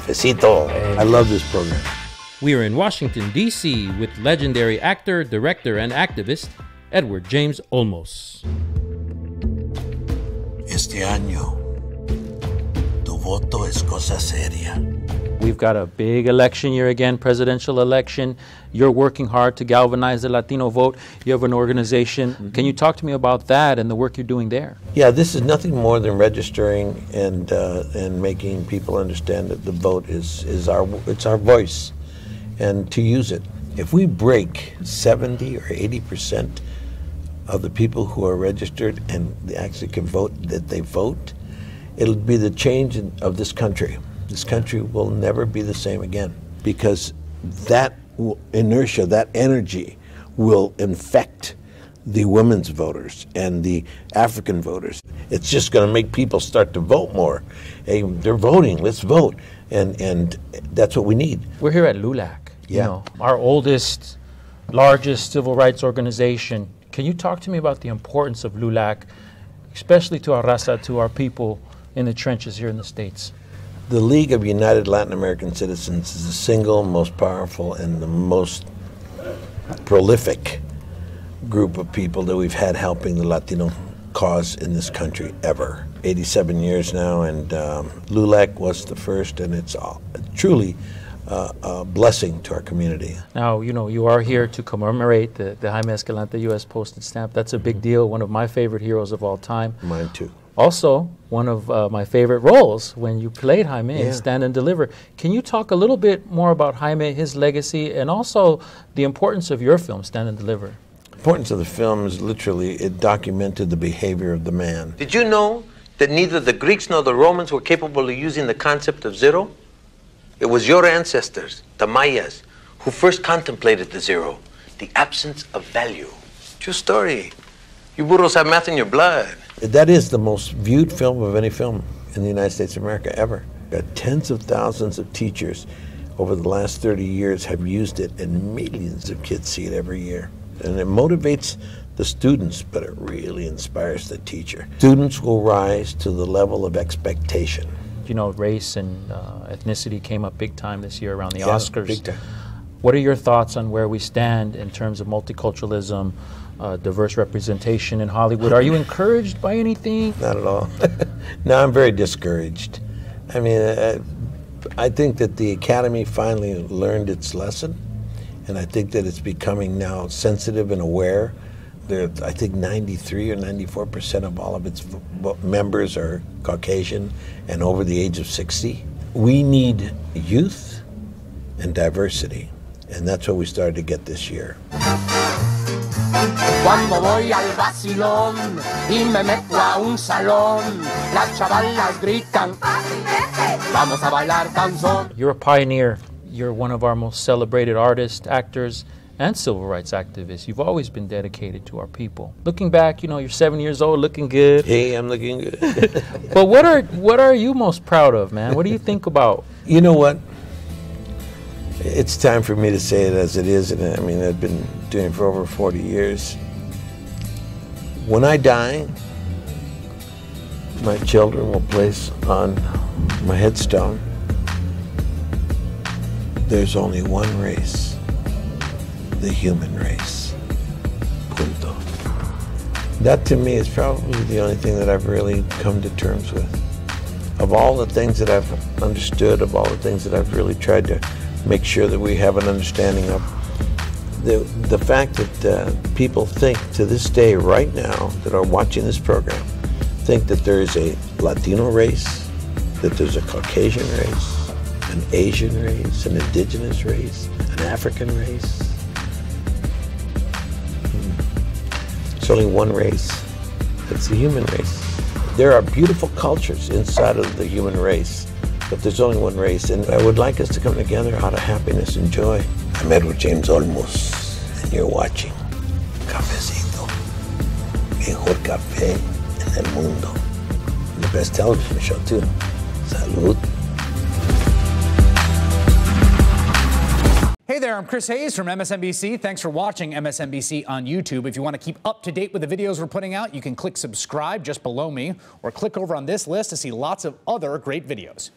Cafecito. Hey. I love this program. We are in Washington, D.C. with legendary actor, director, and activist, Edward James Olmos. Este año, tu voto es cosa seria. We've got a big election year again, presidential election. You're working hard to galvanize the Latino vote. You have an organization. Mm-hmm. Can you talk to me about that and the work you're doing there? Yeah, this is nothing more than registering and making people understand that the vote is our voice, and to use it. If we break 70 or 80% of the people who are registered and they actually can vote, that they vote, it'll be the change of this country. This country will never be the same again, because that inertia, that energy will infect the women's voters and the African voters. It's just going to make people start to vote more. Hey, they're voting, let's vote. And that's what we need. We're here at LULAC, yeah. You know, our oldest, largest civil rights organization. Can you talk to me about the importance of LULAC, especially to our raza, to our people in the trenches here in the States? The League of United Latin American Citizens is the single most powerful and the most prolific group of people that we've had helping the Latino cause in this country ever. 87 years now, and LULAC was the first, and it's truly a blessing to our community. Now, you know, you are here to commemorate the Jaime Escalante U.S. postage stamp. That's a big deal, one of my favorite heroes of all time. Mine too. Also, one of my favorite roles when you played Jaime in Stand and Deliver. Can you talk a little bit more about Jaime, his legacy, and also the importance of your film, Stand and Deliver? The importance of the film is literally it documented the behavior of the man. Did you know that neither the Greeks nor the Romans were capable of using the concept of zero? It was your ancestors, the Mayas, who first contemplated the zero, the absence of value. It's your story. You burros have math in your blood. That is the most viewed film of any film in the United States of America ever. Tens of thousands of teachers over the last 30 years have used it, and millions of kids see it every year. And it motivates the students, but it really inspires the teacher. Students will rise to the level of expectation. You know, race and ethnicity came up big time this year around the Oscars. Big time. What are your thoughts on where we stand in terms of multiculturalism, diverse representation in Hollywood? Are you encouraged by anything? Not at all. No, I'm very discouraged. I mean, I think that the Academy finally learned its lesson, and I think that it's becoming now sensitive and aware. There, I think 93 or 94% of all of its members are Caucasian and over the age of 60. We need youth and diversity, and that's what we started to get this year. Cuando voy al vacilón y me meto a un salón, las chavalas gritan, vamos a bailar canzón. You're a pioneer. You're one of our most celebrated artists, actors, and civil rights activists. You've always been dedicated to our people. Looking back, you know, you're 7 years old, looking good. Hey, I'm looking good. But what are you most proud of, man? What do you think about? You know what? It's time for me to say it as it is, and I mean, I've been doing it for over 40 years. When I die, my children will place on my headstone, there's only one race, the human race. Punto. That to me is probably the only thing that I've really come to terms with. Of all the things that I've understood, of all the things that I've really tried to make sure that we have an understanding of, the fact that people think to this day right now that are watching this program think that there is a Latino race, that there's a Caucasian race, an Asian race, an indigenous race, an African race. It's only one race. It's the human race. There are beautiful cultures inside of the human race, but there's only one race, and I would like us to come together out of happiness and joy. I'm Edward James Olmos, and you're watching Cafecito, Mejor Cafe en el Mundo. The best television show, too. Salud. Hey there, I'm Chris Hayes from MSNBC. Thanks for watching MSNBC on YouTube. If you want to keep up to date with the videos we're putting out, you can click subscribe just below me, or click over on this list to see lots of other great videos.